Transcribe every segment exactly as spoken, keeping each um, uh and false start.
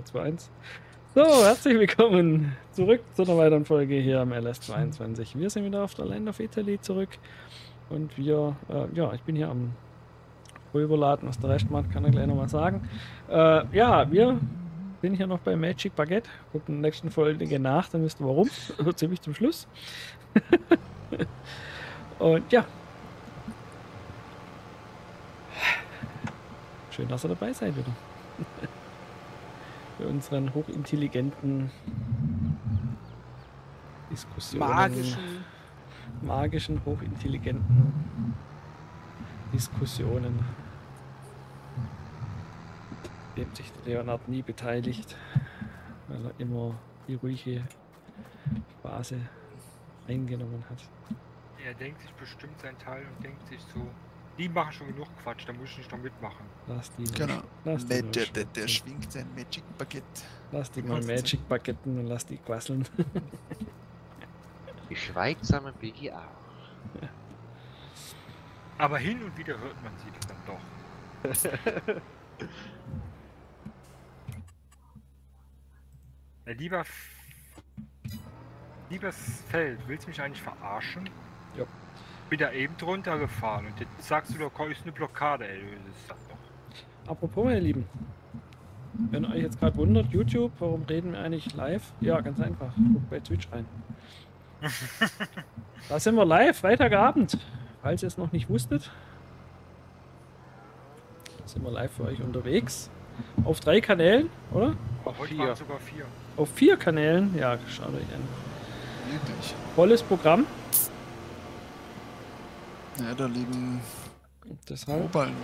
drei, zwei, eins. So, herzlich willkommen zurück zu einer weiteren Folge hier am L S zweiundzwanzig. Wir sind wieder auf der Land of Italy zurück und wir, äh, ja, ich bin hier am Rüberladen, was der Rest macht, kann er gleich nochmal sagen. Äh, ja, wir sind hier noch bei Magic Baguette, guckt in der nächsten Folge nach, dann wisst ihr warum, so ziemlich zum Schluss. Und ja, schön, dass ihr dabei seid wieder. Für unseren hochintelligenten Diskussionen. Magischen. Magischen, hochintelligenten Diskussionen. Dem sich Leonhard nie beteiligt, weil er immer die ruhige Phase eingenommen hat. Er denkt sich bestimmt seinen Teil und denkt sich so, die machen schon genug Quatsch, da muss ich nicht noch mitmachen. Lass die genau. Lass die der, der, der schwingt sein Magic Baguette. Lass die mal Magic Baguetten und lass die quasseln. Die schweigsame Peggy auch. Ja. Aber hin und wieder hört man sie dann doch. Ja, lieber... Lieber Feld, willst du mich eigentlich verarschen? Ja. Ich bin da eben drunter gefahren und jetzt sagst du doch, ist eine Blockade, ey, das ist das doch. Apropos, meine Lieben, wenn euch jetzt gerade wundert, YouTube, warum reden wir eigentlich live? Ja, ganz einfach, guckt bei Twitch rein. Da sind wir live, Freitagabend, falls ihr es noch nicht wusstet. Da sind wir live für euch unterwegs. Auf drei Kanälen, oder? Auf Heute vier. Sogar vier. Auf vier Kanälen? Ja, schaut euch an. Wirklich. Volles Programm. Ja, da liegen Oberln.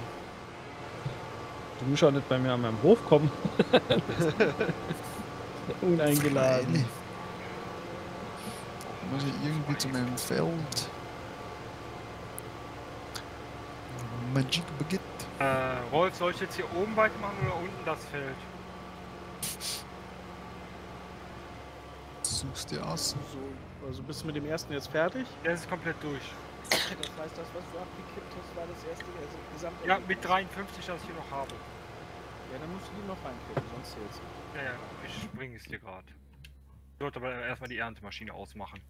Du musst auch nicht bei mir an meinem Hof kommen. Uneingeladen. Freilich. Muss ich irgendwie zu meinem Feld. Magic Baguette. Äh, Rolf, soll ich jetzt hier oben weitermachen oder unten das Feld? Suchst dir aus. So, also bist du mit dem ersten jetzt fertig? Der ist komplett durch. Das heißt, das, was du abgekippt hast, war das erste, also gesamte. Ja, mit dreiundfünfzig, das ich hier noch habe. Ja, dann musst du die noch reinkippen, sonst zählt's. Ja, ja, ich bringe es dir gerade. Ich sollte aber erstmal die Erntemaschine ausmachen.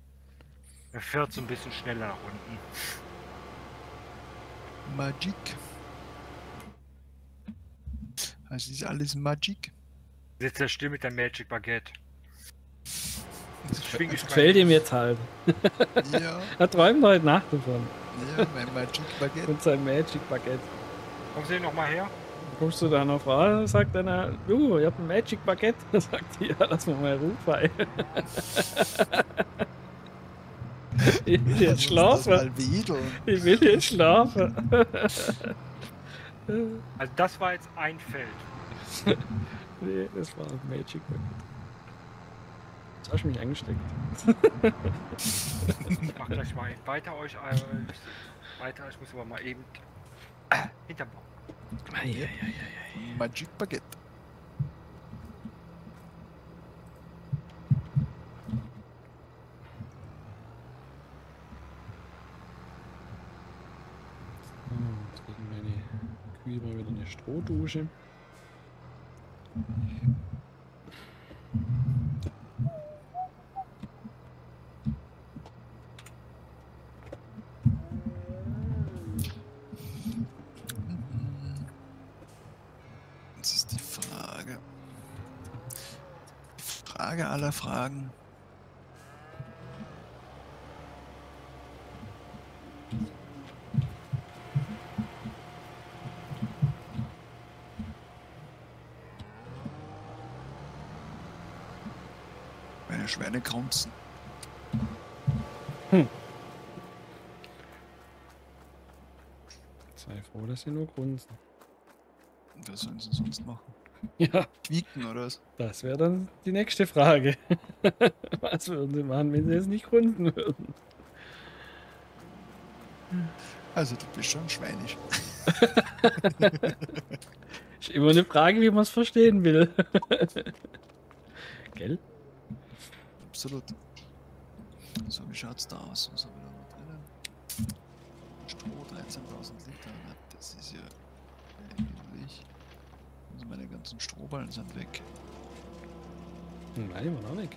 Er fährt so ein bisschen schneller nach unten. Magic. Also ist alles Magic? Sitzt er still mit der Magic Baguette. Das fällt ihm jetzt halb. Ja. Er träumt heute Nacht davon. Ja, mein Magic Baguette. Und sein Magic Baguette. Kommst du noch mal her? Kommst du da noch raus? Sagt einer, du, ich hab ein Magic Baguette. Da sagt die, ja, lass mal mal Ruhe bei. Ich will jetzt schlafen. Ich will jetzt schlafen. Also das war jetzt ein Feld. Nee, das war ein Magic Baguette. Jetzt hast du mich eingesteckt. Ich mach gleich mal weiter euch. Äh, weiter, ich muss aber mal eben. Ah, hinterbauen. Magic Baguette. Jetzt kriegen meine Kühe mal wieder eine Strohdusche. Frage aller Fragen. Meine Schweine grunzen. Hm. Sei froh, dass sie nur grunzen. Was sollen sie sonst machen? Ja. Quieken oder was? Das wäre dann die nächste Frage. Was würden sie machen, wenn sie es nicht gründen würden? Also du bist schon schweinisch. Ist immer eine Frage, wie man es verstehen will. Gell? Absolut. So, wie schaut's da aus? Was haben wir da noch drin? Stroh, dreizehntausend Liter. Das ist ja ähnlich. Also meine ganzen Strohballen sind weg. Nein, war noch weg.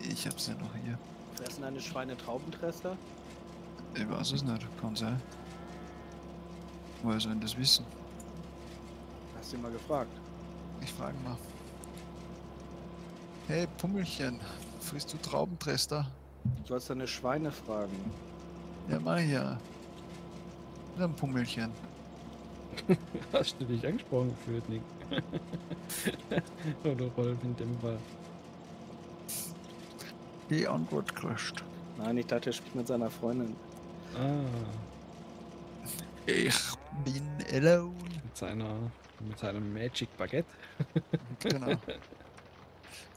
Ich hab's ja noch hier. Fressen eine Schweine Traubentrester? Ich weiß es nicht, kann sein. Woher sollen das wissen? Hast du mal gefragt? Ich frage mal. Hey Pummelchen, frisst du Traubentrester? Du sollst deine Schweine fragen. Ja, mach ja. Dann Pummelchen. Hast du dich angesprochen gefühlt, Nick? Oder Rolf in dem Fall. Die Antwort kriegt. Nein, ich dachte, er spricht mit seiner Freundin. Ah. Ich bin alone. Mit seiner, mit seinem Magic Baguette. Genau.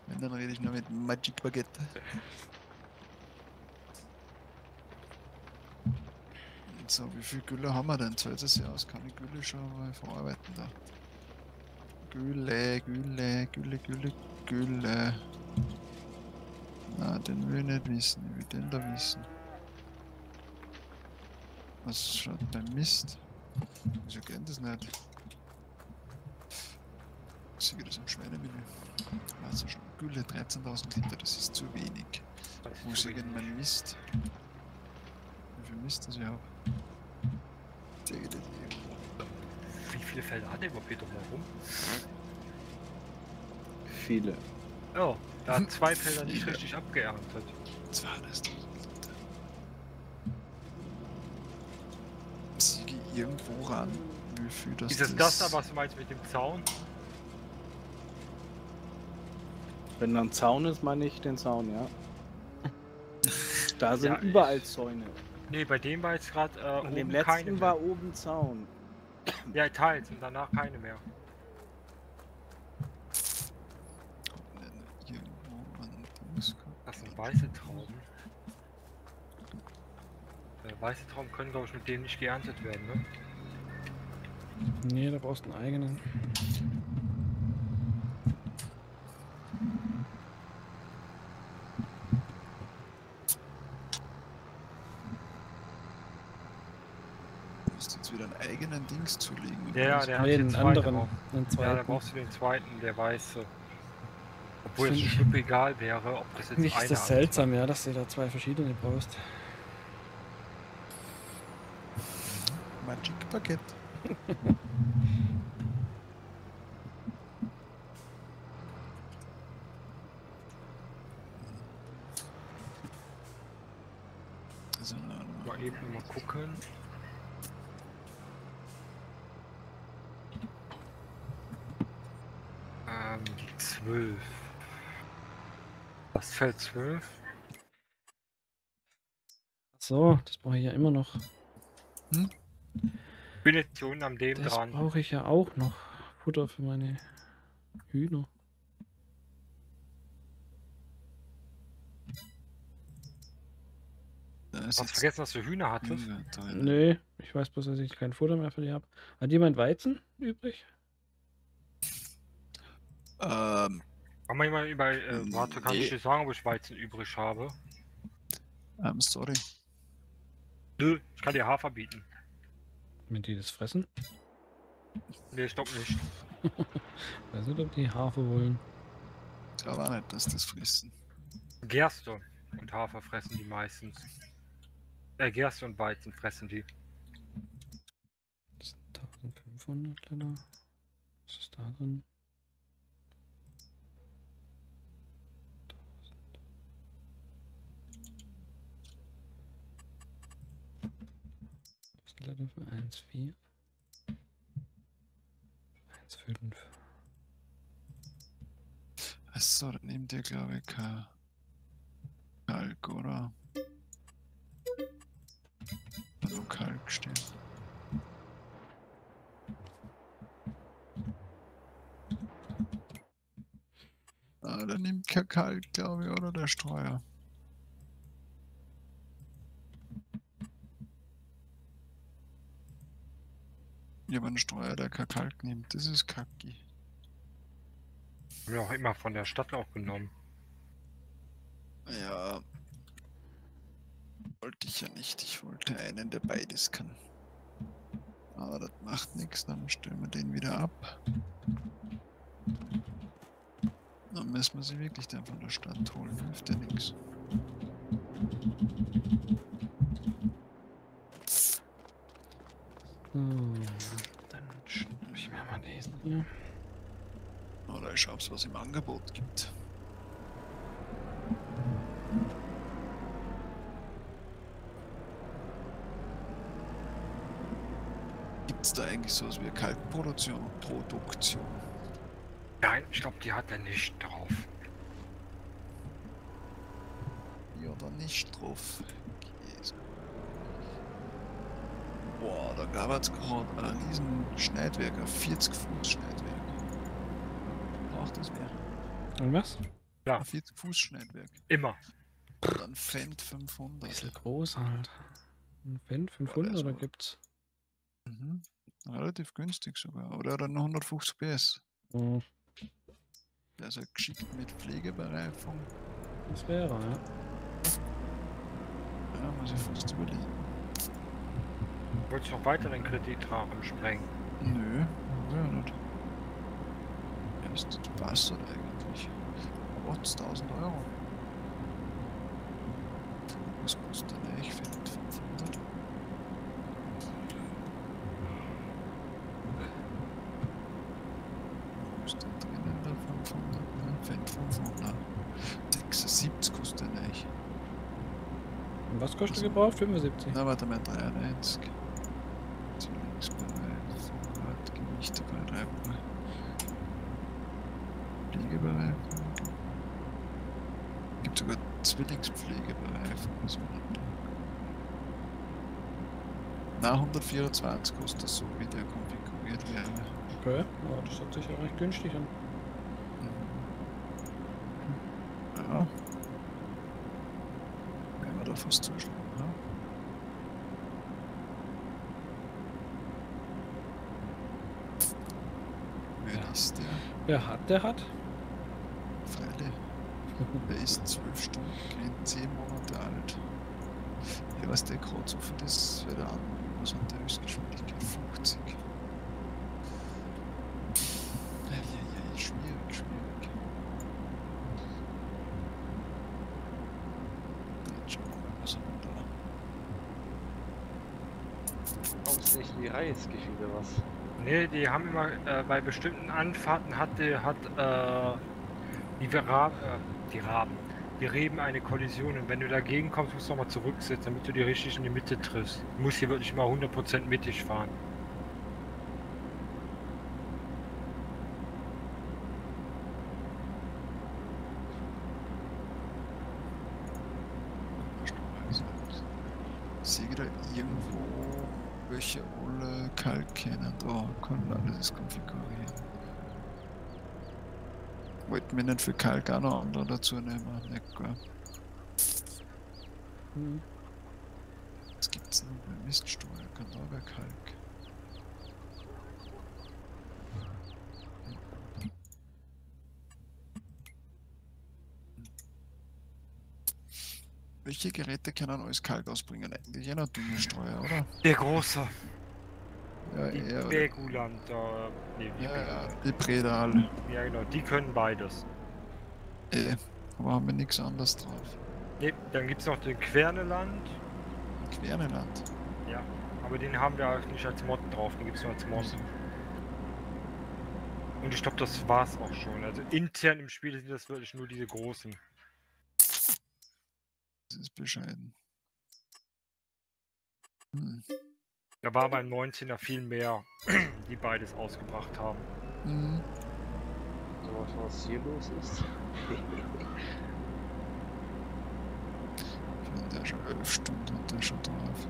Wenn, dann rede ich nur mit Magic Baguette. So, wie viel Gülle haben wir denn? Zählt es ja aus? Kann ich Gülle schon mal verarbeiten da? Gülle, Gülle, Gülle, Gülle, Gülle. Na, den will ich nicht wissen. Ich will den da wissen. Was schaut denn Mist? Wieso kennt das nicht? Ich sehe das im Schweinemenü. Also schon Gülle, dreizehntausend Liter, das ist zu wenig. Wo ist mein Mist? Wie viel Mist das ich habe? Der geht nicht irgendwo. Wie viele Felder hat der überhaupt hier drumherum? Viele. Ja, da hat zwei Felder nicht richtig abgeerntet. zweihunderttausend Liter. Siege irgendwo ran. Wie viel das ist? Ist das da, was du meinst mit dem Zaun? Wenn da ein Zaun ist, meine ich den Zaun, ja. Da sind ja überall Zäune. Ne, bei dem war jetzt gerade äh, oben dem letzten keine mehr. War oben Zaun. Ja, teils und danach keine mehr. Das sind weiße Trauben. Äh, weiße Trauben können, glaube ich, mit dem nicht geerntet werden, ne? Ne, da brauchst du einen eigenen. Eigenen Dings zu legen. Ja, der hat nee, den anderen. Auch. Den zweiten. Ja, da brauchst du den zweiten, der weiße. Obwohl es schon egal wäre, ob das jetzt nicht einer ist. Das seltsam, ja, dass du da zwei verschiedene brauchst. Magic Baguette. Also, mal eben mal gucken. zwölf. Das Feld zwölf. So, das brauche ich ja immer noch. Hm? Ich bin jetzt hier unten am Leben das dran. Das brauche ich ja auch noch. Futter für meine Hühner. Hast du vergessen, dass du Hühner hattest? Nee, ich weiß bloß, dass ich kein Futter mehr für die habe. Hat jemand Weizen übrig? Ähm. Kann man jemand über. Äh, warte, kann nee. ich dir sagen, ob ich Weizen übrig habe? I'm sorry. Nö, ich kann dir Hafer bieten. Mit die das fressen? Nee, stopp nicht. Weiß nicht, ob die Hafer wollen. Ich glaube auch nicht, dass das fressen. Gerste und Hafer fressen die meistens. Äh, Gerste und Weizen fressen die. Das sind eintausendfünfhundert Liter. Was ist da drin? Für eins Komma vier. eins Komma fünf. Achso, dann nehmt ihr, glaube ich, Kalk, oder? Also Kalk stehen. Ah, dann nehmt ihr Kalk, glaube ich, oder der Streuer. Jemand Steuer, der kein Kalk nimmt, das ist kacki. Haben wir auch immer von der Stadt aufgenommen. Ja. Wollte ich ja nicht, ich wollte einen, der beides kann. Aber das macht nichts, dann stellen wir den wieder ab. Dann müssen wir sie wirklich dann von der Stadt holen. Hilft ja nichts. Hm. Dann schnapp ich mir mal diesen hier. Oder ich schaue, was im Angebot gibt. Gibt es da eigentlich sowas wie Kaltproduktion und Produktion? Nein, ich glaube, die hat er nicht drauf. Die hat er nicht drauf. Jesus. Boah, da gab es gerade einen riesen Schneidwerker, vierzig Fuß Schneidwerk. Braucht das mehr? Und was? Ja. vierzig Fuß Schneidwerk. Immer. Und dann Fendt fünfhundert. Ein bisschen groß halt. Ein Fendt fünfhundert, ja, da gibt's. Mhm. Relativ günstig sogar. Oder dann hundertfünfzig PS. Mhm. Also geschickt mit Pflegebereifung. Das wäre, ja. Ja, muss ich fast überlegen. Wolltest du noch weiteren Kreditrahmen sprengen? Nö, ja nicht. Erst passt das eigentlich. achttausend Euro. Was kostet denn eigentlich fünfhundert? Was ist denn drinnen da fünfhundert? Nein, fünfhundert. sechsundsiebzig kostet denn eigentlich. Und was kostet also, gebraucht? fünfundsiebzig? Na, warte mal, dreiundneunzig. Zulängsbereit, Vorrat, Gewichte bei Reibung. Pflegebereifung. Gibt sogar Zwillingspflegebereifung. Na, hundertvierundzwanzig kostet das so, wie der konfiguriert wäre. Okay, ja, das hat sich ja recht günstig an. Ja. Wenn wir da fast zuschlagen, ne? Wer das der? Wer hat, der hat. Freilich. Der ist zwölf Stunden gewesen, zehn Monate alt. Ja, was der gerade so für das wäre der andere, was hat der Höchstgeschwindigkeit? fünfzig. Ja, ja, ja, schwierig, schwierig. Jetzt schauen wir mal, was haben wir da? Hauptsächlich die Reisgefühle oder was? Ne, die haben immer, äh, bei bestimmten Anfahrten hat, die, hat äh, die Vera, äh, die Raben, die Reben eine Kollision und wenn du dagegen kommst, musst du nochmal zurücksetzen, damit du die richtig in die Mitte triffst. Du musst hier wirklich mal hundert Prozent mittig fahren. Ich sehe da irgendwo welche alle Kalk kennen. Oh, können alles konfigurieren. Wollten wir nicht für Kalk auch noch andere dazu nehmen? Nicht gar. Hm. Was gibt's denn? Ein Miststuhl, kann da aber Kalk. Welche Geräte können alles Kalk ausbringen? Eigentlich einer dünne Streuer, oder? Der große. Ja, die eher, Beguland, oder? Nee, die ja, ja, die Predal. Ja, genau, die können beides. Äh, aber haben wir nichts anderes drauf. Ne, dann gibt es noch den Kverneland. Kverneland? Ja, aber den haben wir auch nicht als Mod drauf, den gibt es nur als Mod. Und ich glaube, das war's auch schon. Also intern im Spiel sind das wirklich nur diese großen. Das ist bescheiden. Hm. Da war beim neunzehner viel mehr, die beides ausgebracht haben. Mhm. So, was hier los ist. Ich bin da schon elf Stunden und da schon drauf.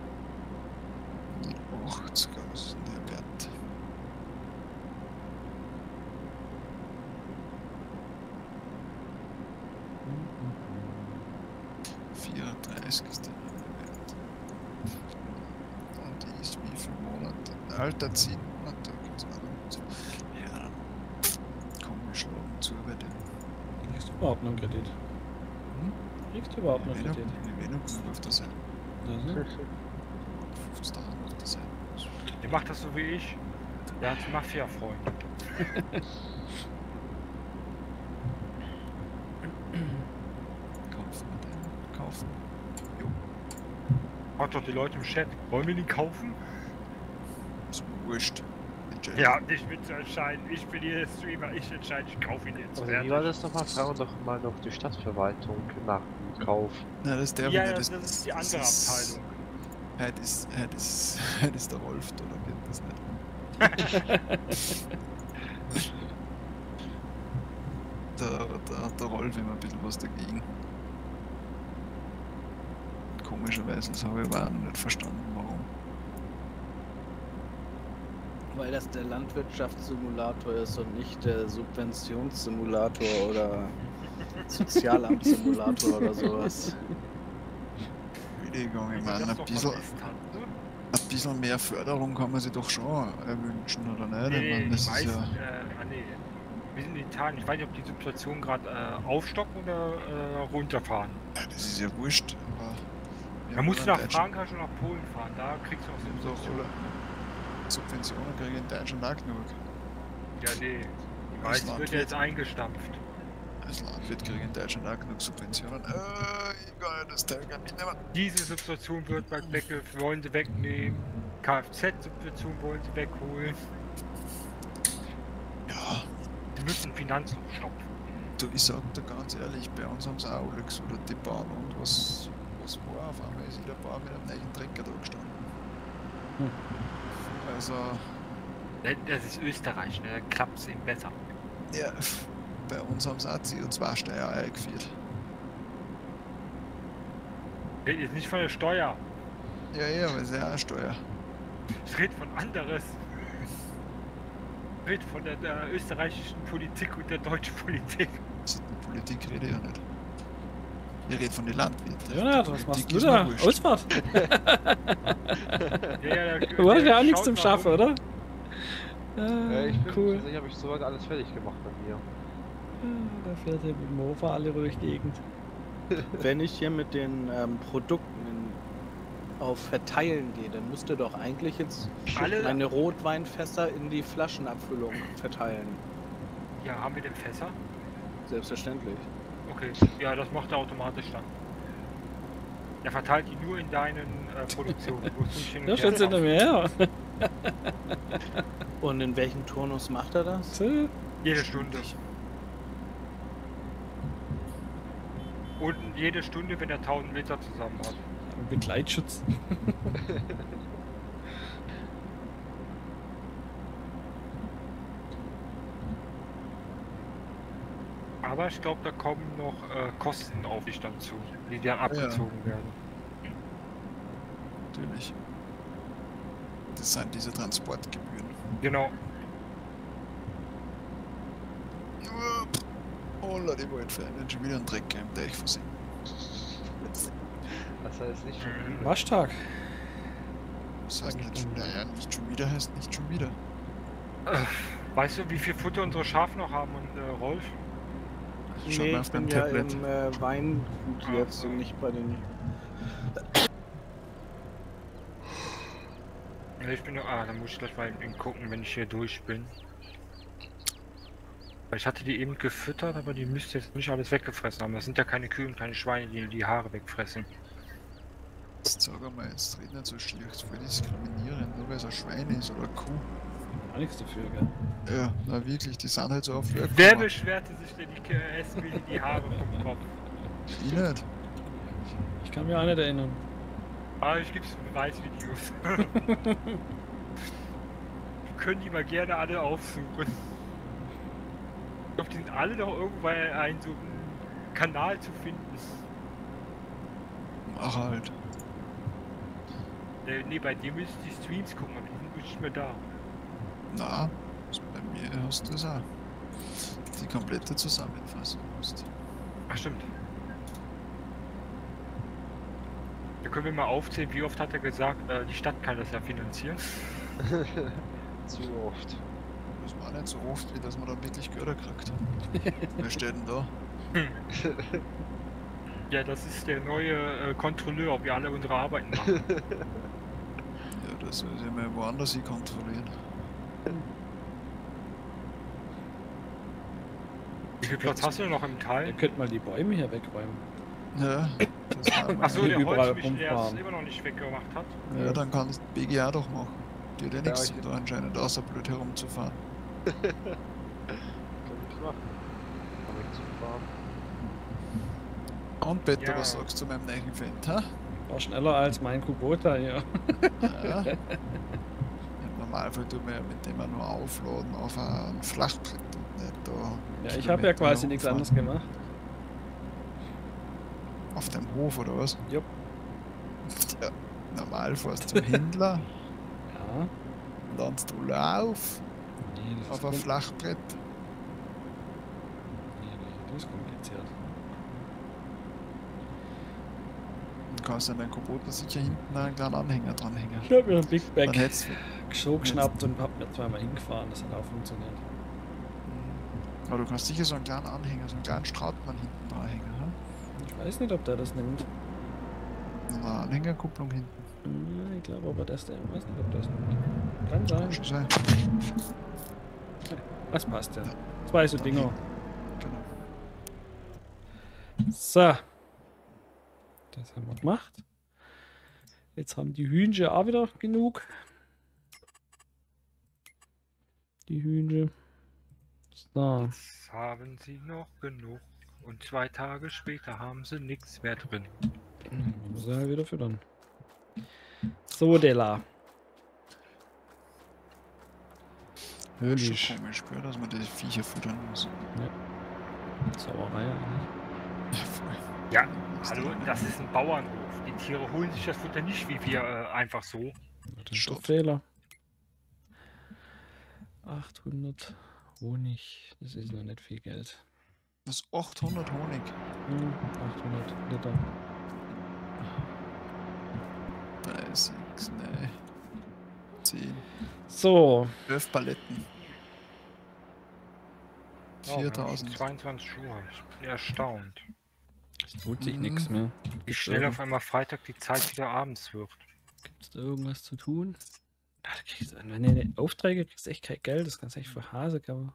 Die achtzig aus der Wert. vierunddreißig ist der. Wie viele Monate? Alter, zehn Monate gibt es alle. Ja, komm, wir schlagen zu über den. Kriegst du überhaupt noch einen Kredit? Hm? Kriegst du überhaupt noch einen Kredit? Wir werden auf, auf der Seite. Mhm. fünfzigtausend auf der Seite. Der macht das so wie ich. Der hat Mafia-Freunde. Hat doch die Leute im Chat. Wollen wir die kaufen? Ist mir wurscht. Ja, ich bin zu entscheiden. Ich bin hier Streamer, ich entscheide, ich kaufe ihn jetzt. Wie war das nochmal? Fragen doch mal noch die Stadtverwaltung nach dem Kauf. Na, das ist der, ja, ja, das, das ist die andere Abteilung. Das ist, das ist, das ist der Rolf, oder kennt das nicht? Da, da hat der Rolf immer ein bisschen was dagegen. Komischerweise, das habe ich aber nicht verstanden, warum. Weil das der Landwirtschaftssimulator ist und nicht der Subventionssimulator oder Sozialamtssimulator oder sowas. Entschuldigung, ich meine, ein bisschen, ein bisschen mehr Förderung kann man sich doch schon erwünschen, oder nicht? Nee, ich meine, das ist ja... Wir sind in Italien, ich weiß nicht, ob die Situation gerade äh, aufstocken oder äh, runterfahren. Ja, das ist ja wurscht, aber... Man muss nach Frankreich und nach Polen fahren, da kriegst du auch Subventionen. Subventionen kriegen in Deutschland auch genug. Ja, nee, die meisten wird ja jetzt eingestampft. Als Landwirt kriegen in Deutschland auch genug Subventionen. Äh, egal, das Teil kann ich nicht nehmen. Diese Subvention wird bald weg, wollen sie wegnehmen. Kfz-Subvention wollen sie wegholen. Ja. Die müssen Finanzen stopfen. Du, ich sag dir ganz ehrlich, bei uns haben sie auch Lux oder die Bahn und was, was war. Auf einmal ist in der Bahn mit einem neuen Trecker da gestanden. Hm. Also. Das ist Österreich, ne? Da klappt es eben besser. Ja. Bei uns haben sie auch C O zwei Steuer eingeführt. Ich rede jetzt nicht von der Steuer. Ja, ja, aber es ist ja auch eine Steuer. Ich rede von anderes. Ich rede von der, der österreichischen Politik und der deutschen Politik. Also, die Politik rede ich ja nicht. Ich rede von den Landwirten. Ja, die was Politik machst du da? Ausfahrt! Ja, ja, der, du hast ja auch nichts zum Schaffen, oder? Ja, ich bin cool. Ich habe ich soweit alles fertig gemacht bei mir. Da fährt er mit dem Mofa alle durch die Gegend. Wenn ich hier mit den ähm, Produkten in, auf Verteilen gehe, dann müsste doch eigentlich jetzt alle meine Rotweinfässer in die Flaschenabfüllung verteilen. Ja, haben wir denn Fässer? Selbstverständlich. Okay, ja, das macht er automatisch dann. Er verteilt die nur in deinen äh, Produktionen. Da stellst du nicht mehr her. Und in welchem Turnus macht er das? Jede Stunde. Und jede Stunde, wenn er tausend Liter zusammen hat. Mit Gleitschutz. Aber ich glaube, da kommen noch äh, Kosten auf dich dann zu, die dann abgezogen ja. werden. Natürlich. Das sind diese Transportgebühren. Genau. Holla, die Waldfähne, schon wieder ein Dreck im Teich versinken. Das heißt nicht schon wieder. Waschtag. Das heißt nicht schon wieder, ja, nicht schon wieder heißt nicht schon wieder. Weißt du, wie viel Futter unsere Schafe noch haben und äh, Rolf? Ich nee, ich bin ja im äh, Weingut jetzt und nicht bei den... Ja, ich bin noch... Ah, dann muss ich gleich mal gucken, wenn ich hier durch bin. Ich hatte die eben gefüttert, aber die müsste jetzt nicht alles weggefressen haben. Das sind ja keine Kühe und keine Schweine, die die Haare wegfressen. Jetzt sag mal, jetzt redet nicht so schlecht, voll diskriminierend, nur weil es ein Schwein ist oder eine Kuh. Auch nichts dafür, gell? Ja, na wirklich, die sind halt so auf Flöckchen. Wer beschwerte sich denn, die essen will die Haare vom Kopf? Ich nicht. Ich kann mich auch nicht erinnern. Aber ich gib's Beweisvideos. Wir können die mal gerne alle aufsuchen. Ich glaube, die sind alle doch irgendwo ein so einen Kanal zu finden. Mach halt. Äh, ne, bei dir müsste ich die Streams gucken, aber die sind nicht mehr da. Na, bei mir hast du es auch. Die komplette Zusammenfassung hast. Ach stimmt. Da können wir mal aufzählen, wie oft hat er gesagt, äh, die Stadt kann das ja finanzieren. Zu oft. Das war nicht so oft, wie dass wir da wirklich Götter gekriegt haben. Wer steht denn da? Ja, das ist der neue äh, Kontrolleur, ob wir alle unsere Arbeiten machen. Ja, das müssen wir mal woanders hin kontrollieren. Wie viel Platz hast du noch im Teil? Ihr könnt mal die Bäume hier wegräumen. Ja, das Achso, der Holzmisch, der es immer noch nicht weggemacht hat. Ja, dann kann es B G A doch machen. Dir hat ja nichts mit anscheinend, außer blöd herumzufahren. Kann ich machen. Kann ich zufahren. Und Peter, ja, was sagst du zu meinem neuen Fendt, ha? War schneller als mein Kubota, ja. Ja. Im Normalfall tun wir ja mit dem nur aufladen auf einen Flachtritt und nicht da. Ja, ich habe ja quasi nichts anderes gemacht. Auf dem Hof oder was? Jupp. Ja, normal fährst du zum Händler. Ja. Landst du auf. Nee, das auf ein Flachbrett. Nee, nee, das ist kompliziert. Du kannst an deinen Kubota sicher hinten einen kleinen Anhänger dranhängen. Ich hab mir einen Big Bag so geschnappt und hab mir zweimal hingefahren, das hat auch funktioniert. Aber du kannst sicher so einen kleinen Anhänger, so einen kleinen Strautmann hinten dranhängen. Ich weiß nicht, ob der das nimmt. Na, Anhängerkupplung hinten. Ja, ich glaube aber, dass der. Ich weiß nicht, ob das nimmt. Kann sein. Kann schon sein. Das passt ja. Zwei so Dinger. Genau. So. Das haben wir gemacht. Jetzt haben die Hühnchen auch wieder genug. Die Hühnchen. So. Jetzt haben sie noch genug. Und zwei Tage später haben sie nichts mehr drin. Muss ja wieder füttern. So, Della. Hör dich. Ich spüre, dass man die Viecher füttern muss. Ja. Sauerei eigentlich. Ja, ja, hallo, das ist ein Bauernhof. Die Tiere holen sich das Futter nicht wie wir äh, einfach so. Das ist doch Fehler. achthundert Honig. Das ist noch nicht viel Geld. Das ist achthundert Honig. Mhm, achthundert Liter. dreißig, ne. zehn. So. zwölf Paletten. Oh, viertausend. zweiundzwanzig Schuhe. Ich bin erstaunt. Es tut sich mhm. nichts mehr. Wie schnell irgend... auf einmal Freitag die Zeit wieder abends wird. Gibt es da irgendwas zu tun? Ach, kriegst, wenn du eine Aufträge kriegst, echt kein Geld. Das kannst du echt für Hase, aber.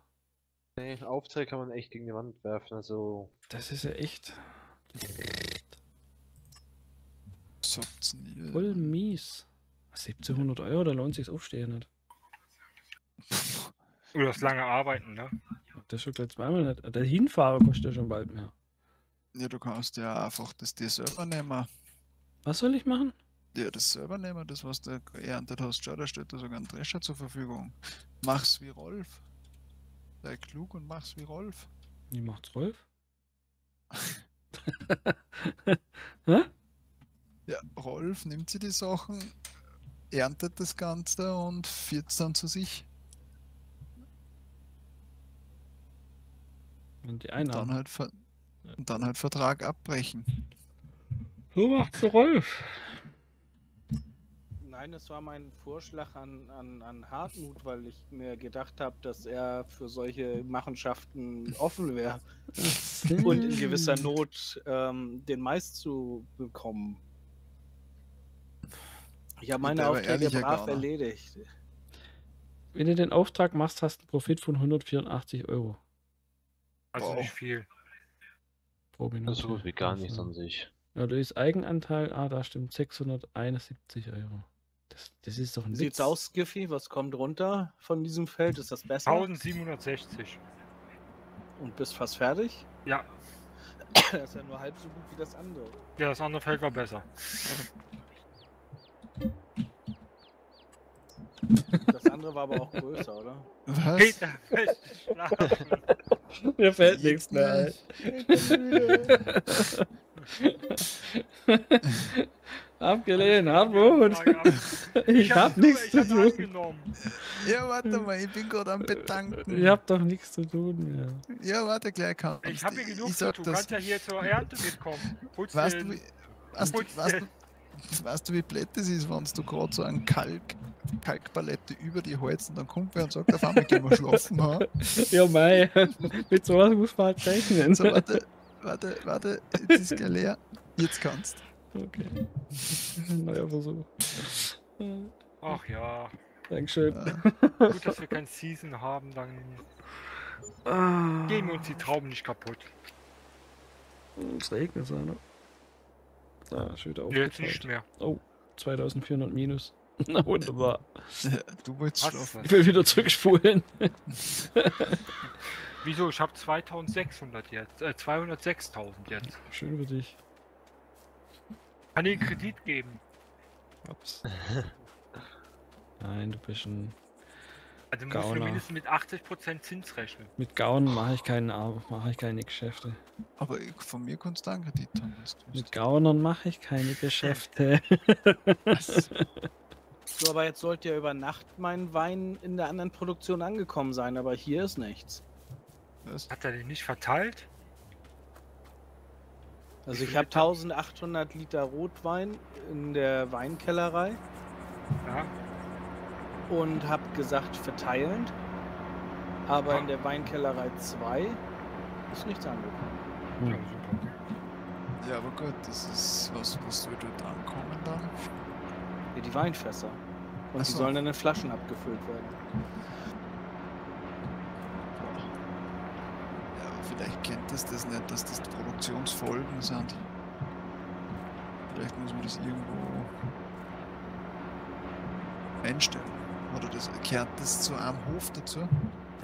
Den Auftrag kann man echt gegen die Wand werfen, also... Das ist ja echt... Voll mies. siebzehnhundert Euro, da lohnt sich's aufstehen nicht. Oder das lange Arbeiten, ne? Das schon gleich zweimal nicht. Der Hinfahrer kostet ja schon bald mehr. Ja, du kannst ja einfach das dir selber nehmen. Was soll ich machen? Ja, das selber nehmen, das was du geerntet hast. Schau, da steht da sogar ein Drescher zur Verfügung. Mach's wie Rolf. Sei klug und mach's wie Rolf. Wie macht's Rolf? Hä? Ja, Rolf nimmt sie die Sachen, erntet das Ganze und führt's dann zu sich. Und die Einnahmen. Und dann halt, Ver und dann halt Vertrag abbrechen. So macht's Rolf. Nein, das war mein Vorschlag an, an, an Hartmut, weil ich mir gedacht habe, dass er für solche Machenschaften offen wäre und in gewisser Not ähm, den Mais zu bekommen. Ich habe meine Aufträge brav erledigt. Wenn du den Auftrag machst, hast du einen Profit von hundertvierundachtzig Euro. Also wow. Nicht viel. Pro Minute. So gut wie gar nichts an sich. Ja, du ist Eigenanteil, ah, da stimmt sechshunderteinundsiebzig Euro. Das, das ist doch ein Witz. Sieht's aus, Skiffy? Was kommt runter von diesem Feld? Ist das besser? tausendsiebenhundertsechzig. Und bist fast fertig? Ja. Das ist ja nur halb so gut wie das andere. Ja, das andere Feld war besser. Das andere war aber auch größer, oder? Was? Peter, fest schlafen. Mir fällt nichts mehr ein. Abgelehnt, Hartmut. Ich hab nichts zu tun. Ja, warte mal, ich bin gerade am Bedanken. Ich hab doch nichts zu tun. Ja, ja warte, gleich kannst du. Ich hab hier genug zu tun. Du kannst ja hier zur Ernte mitkommen. Putz weißt, den. Du, wie, weißt, Putz weißt, den. Du, weißt du, wie blöd das ist, wenn du gerade so einen Kalk, Kalkpalette über die Holz und dann kommt wer und sagt, auf einmal gehen wir schlafen. Ha? Ja, mei, mit sowas muss man halt rechnen. So, warte. Warte, warte, jetzt ist gleich leer. Jetzt kannst. Okay. Neuer Versuch. Ach ja. Dankeschön. Ja. Gut, dass wir kein Season haben, dann ah. gehen wir uns die Trauben nicht kaputt. Es regnet es auch noch. Ah, schön aufgefallen. Jetzt nicht mehr. Oh, zweitausendvierhundert minus. Na wunderbar. Du willst schlafen. Ich will wieder zurückspulen. Wieso? Ich habe zweitausendsechshundert jetzt. Äh, zweihundertsechstausend jetzt. Schön für dich. Kann ich einen Kredit geben? Ups. Nein, du bist ein. Also musst du mindestens mit achtzig Prozent Zins rechnen. Mit Gauen mache ich, mach ich keine Geschäfte. Aber von mir kannst du einen Kredit haben. Mit Gaunern mache ich keine Geschäfte. Was? So, aber jetzt sollte ja über Nacht mein Wein in der anderen Produktion angekommen sein, aber hier ist nichts. Was? Hat er den nicht verteilt? Also ich habe eintausendachthundert Liter Rotwein in der Weinkellerei. Ja. Und habe gesagt verteilend, aber in der Weinkellerei zwei ist nichts angekommen. Ja, super. Ja, aber gut, das ist was, was wir dort ankommen dann? Ja, die Weinfässer. Und die sollen dann in Flaschen abgefüllt werden. Ja, aber vielleicht kennt das das nicht, dass das Produktionsfolgen sind. Vielleicht muss man das irgendwo einstellen. Oder das gehört das zu einem Hof dazu?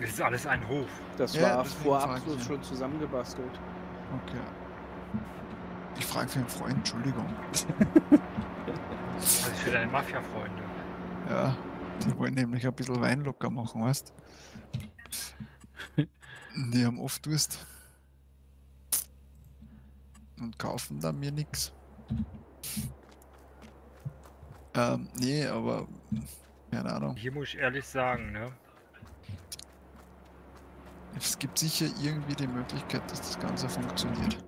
Das ist alles ein Hof. Das ja, war vor absolut schon zusammengebastelt. Okay. Ich frage für einen Freund, Entschuldigung. Also für deine Mafia-Freunde. Ja, die wollen nämlich ein bisschen Wein locker machen, weißt du? Die haben oft Durst. Und kaufen dann mir nichts. Ähm, nee, aber. Keine Ahnung. Hier muss ich ehrlich sagen, ne? Es gibt sicher irgendwie die Möglichkeit, dass das Ganze funktioniert.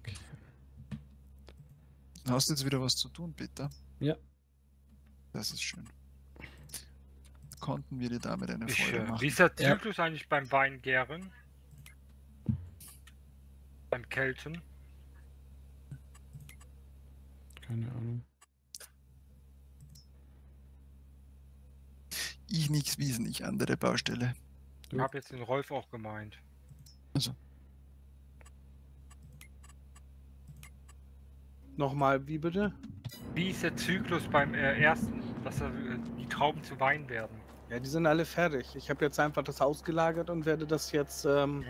Okay. Hast du jetzt wieder was zu tun, Peter? Ja. Das ist schön. Konnten wir dir damit eine Freude machen. Wie ist der Zyklus ja. eigentlich beim Weingären? Beim Kelten? Keine Ahnung. Ich nichts wissen, ich andere Baustelle. Ich habe jetzt den Rolf auch gemeint. Also. Nochmal, wie bitte? Wie ist der Zyklus beim äh, ersten, dass er, die Trauben zu Wein werden? Ja, die sind alle fertig. Ich habe jetzt einfach das ausgelagert und werde das jetzt ähm, mhm.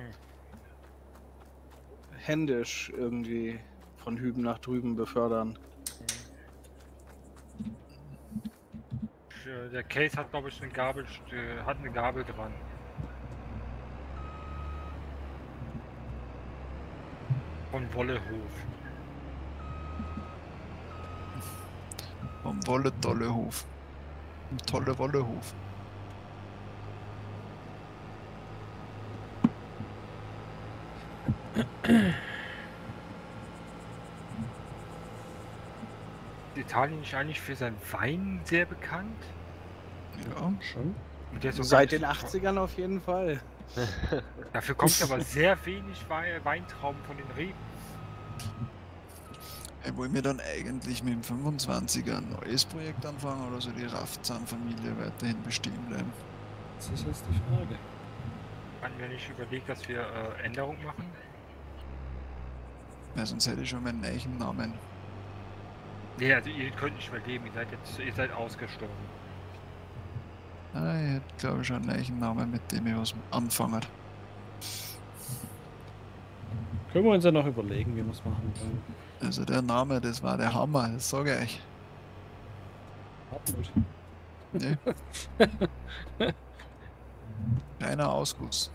händisch irgendwie von hüben nach drüben befördern. Der Case hat, glaube ich, eine Gabel, hat eine Gabel dran. Von Wollehof. Vom Wolle-Tolle-Hof. Vom Tolle-Wollehof. Italien ist eigentlich für seinen Wein sehr bekannt. Ja, schon. Und der seit den achtzigern auf jeden Fall. Dafür kommt aber sehr wenig We Weintrauben von den Reben. Ich wollte mir dann eigentlich mit dem fünfundzwanziger ein neues Projekt anfangen oder so die Raffzahn-Familie weiterhin bestehen bleiben? Das ist jetzt die Frage. Haben wir nicht überlegt, dass wir äh, Änderungen machen? Weil sonst hätte ich schon meinen eigenen Namen. Nee, also ihr könnt nicht mehr leben, ihr seid jetzt, ihr seid ausgestorben. Ah, ich hätte, glaube ich, schon einen Leichennamen, mit dem ich was anfange. Können wir uns ja noch überlegen, wie wir es machen können. Also der Name, das war der Hammer, das sage ich euch. Hartmut. Nee. Kleiner Ausguss.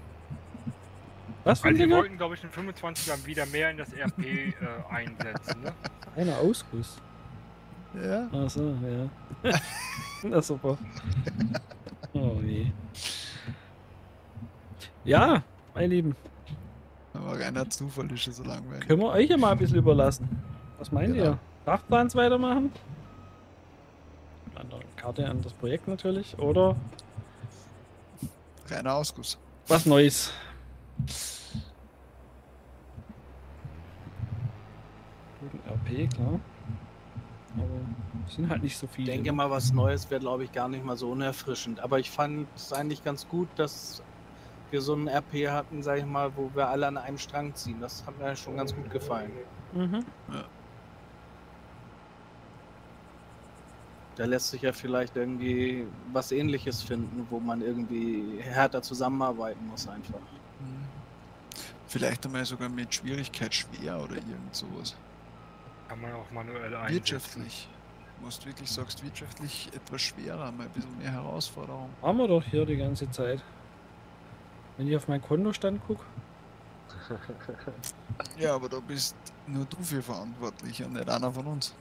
Was? Also wir wollten, glaube ich, den fünfundzwanzigern wieder mehr in das R P äh, einsetzen, ne? Kleiner Ausguss? Ja. Ach so, ja. Na super. Oh je. Ja, mein Lieben. Aber reiner Zufall ist schon so langweilig. Können wir euch ja mal ein bisschen überlassen. Was meint genau. ihr? Raffplans weitermachen? Mit einer Karte an das Projekt natürlich, oder? Reiner Ausguss. Was Neues. R P, klar. Aber es sind halt nicht so viele. Ich denke mal, was Neues wäre, glaube ich, gar nicht mal so unerfrischend. Aber ich fand es eigentlich ganz gut, dass wir so einen R P hatten, sag ich mal, wo wir alle an einem Strang ziehen. Das hat mir schon ganz gut gefallen. Mhm. Ja. Da lässt sich ja vielleicht irgendwie was Ähnliches finden, wo man irgendwie härter zusammenarbeiten muss einfach. Mhm. Vielleicht einmal sogar mit Schwierigkeit schwer oder irgend sowas. Kann man auch manuell einsetzen. Wirtschaftlich. Du musst wirklich, sagst, wirtschaftlich etwas schwerer, mal ein bisschen mehr Herausforderung. Haben wir doch hier die ganze Zeit. Wenn ich auf meinen Kontostand gucke. Ja, aber da bist nur du für verantwortlich und nicht einer von uns.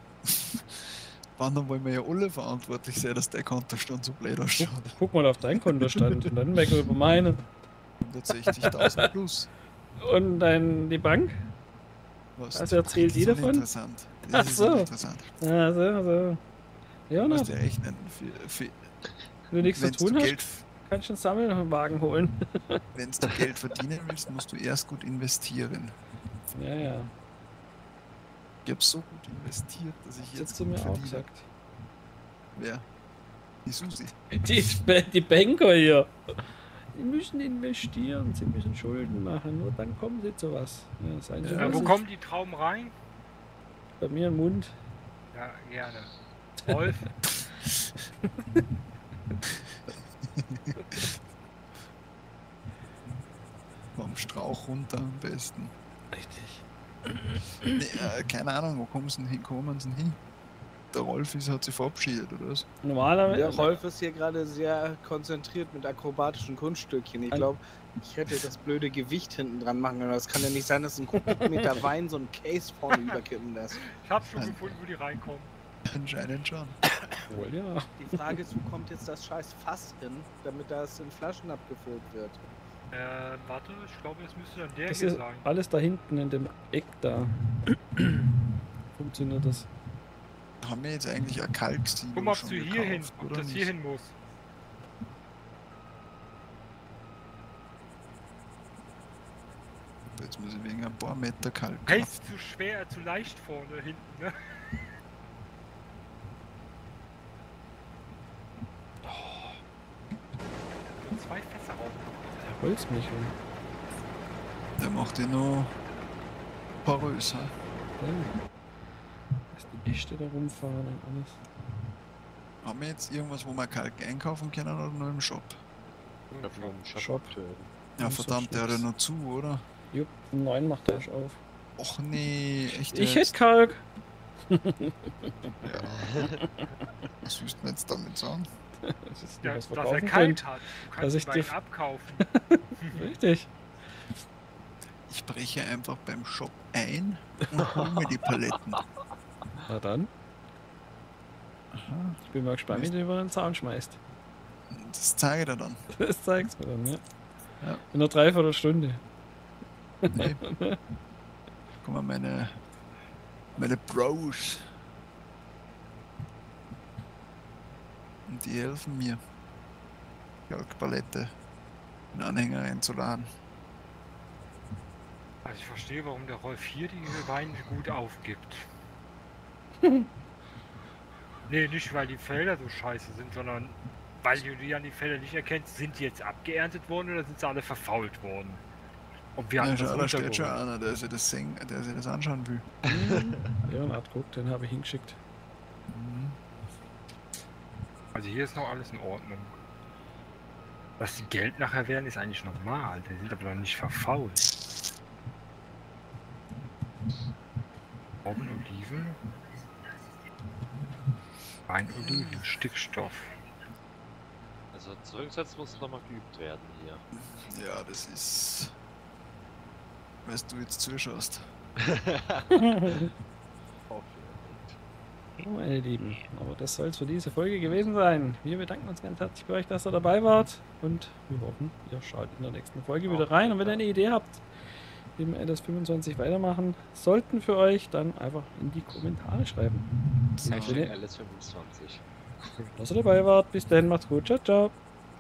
Wandern wollen wir ja alle verantwortlich sein, dass der Kontostand so blöd ausschaut. Guck, guck mal auf deinen Kontostand und dann merken wir über meinen. hundertsechzigtausend plus. Und dann die Bank? Was, also erzählt die davon? Interessant. Das ist so interessant. Ja, so, so. Ja, ne? Du rechnen. Für, für, wenn du nichts zu tun hast, Geld, kannst du einen Sammelwagen holen. Wenn du Geld verdienen willst, musst du erst gut investieren. Ja, ja. Ich habe so gut investiert, dass ich das jetzt zu mir verdiene. Auch gesagt. Wer? Die Susi. Die, die Banker hier. Sie müssen investieren, sie müssen Schulden machen, nur dann kommen sie zu was. Ja, seien sie ja, wo kommen die Trauben rein? Bei mir im Mund. Ja, gerne. Rolf. Vom Strauch runter am besten. Richtig. Ja, keine Ahnung, wo kommen sie denn hin? Kommen sie denn hin? Der Rolf ist, hat sich verabschiedet, oder was? Normalerweise. Der Rolf ist hier gerade sehr konzentriert mit akrobatischen Kunststückchen. Ich glaube, ich hätte das blöde Gewicht hinten dran machen können. Das kann ja nicht sein, dass ein Kubikmeter Wein so ein Case vorne überkippen lässt. Ich hab's schon gefunden, wo die reinkommen. Anscheinend schon. Wohl ja. Die Frage ist, wo kommt jetzt das scheiß Fass hin, damit das in Flaschen abgefüllt wird? Äh, warte, ich glaube, jetzt müsste dann der das hier ist sein. Alles da hinten in dem Eck da. Funktioniert das? Haben wir jetzt eigentlich ein Kalksilo? Guck mal, ob du hier hin, ob das hier hin muss. Jetzt muss ich wegen ein paar Meter Kalk. Hältst zu schwer, zu leicht vorne, hinten, ne? Oh. Nur zwei Fässer raus. Der holzt mich um. Der macht ihn nur porös, halt. Ja. Echte da rumfahren und alles. Haben wir jetzt irgendwas, wo wir Kalk einkaufen können oder nur im Shop? Ja, im Shop. Ja, verdammt, der hat ja nur zu, oder? Jupp, um neun macht er erst auf. Och nee, echt. Ich hätte Kalk! Ja. Was willst du jetzt damit sagen? Das ist ja, was dass er kalt hat. Du kannst ihn dir abkaufen. Richtig. Ich breche einfach beim Shop ein und hole mir die Paletten. Na dann. Aha. Ich bin mal gespannt, wie du über den Zaun schmeißt. Das zeige ich dir dann. Das zeigst du mir dann, ja. Ja. In einer Dreiviertelstunde. Nee. Guck mal, meine... meine Bros. Und die helfen mir, Kalkpalette in den Anhänger einzuladen. Also ich verstehe, warum der Rolf hier die Weine gut aufgibt. Nee, nicht weil die Felder so scheiße sind, sondern weil du die an die Felder nicht erkennst, sind die jetzt abgeerntet worden oder sind sie alle verfault worden? Und wir haben ja, da steht schon einer, der sich das, sing, der sich das anschauen will. Ja, und guck, den habe ich hingeschickt. Also hier ist noch alles in Ordnung. Dass die Geld nachher werden, ist eigentlich normal. Die sind aber noch nicht verfault. Trauben, Oliven, Wein, Oliven, Stickstoff. Also zurücksetzen muss nochmal geübt werden hier. Ja, das ist... weißt du jetzt zuschaust. Oh, meine Lieben, aber das soll es für diese Folge gewesen sein. Wir bedanken uns ganz herzlich bei euch, dass ihr dabei wart. Und wir hoffen, ihr schaut in der nächsten Folge wieder rein. Und wenn ihr eine Idee habt, im L S fünfundzwanzig weitermachen sollten für euch, dann einfach in die Kommentare schreiben. Hashtag L S fünfundzwanzig. Dass ihr dabei wart. Bis dahin, macht's gut. Ciao, ciao.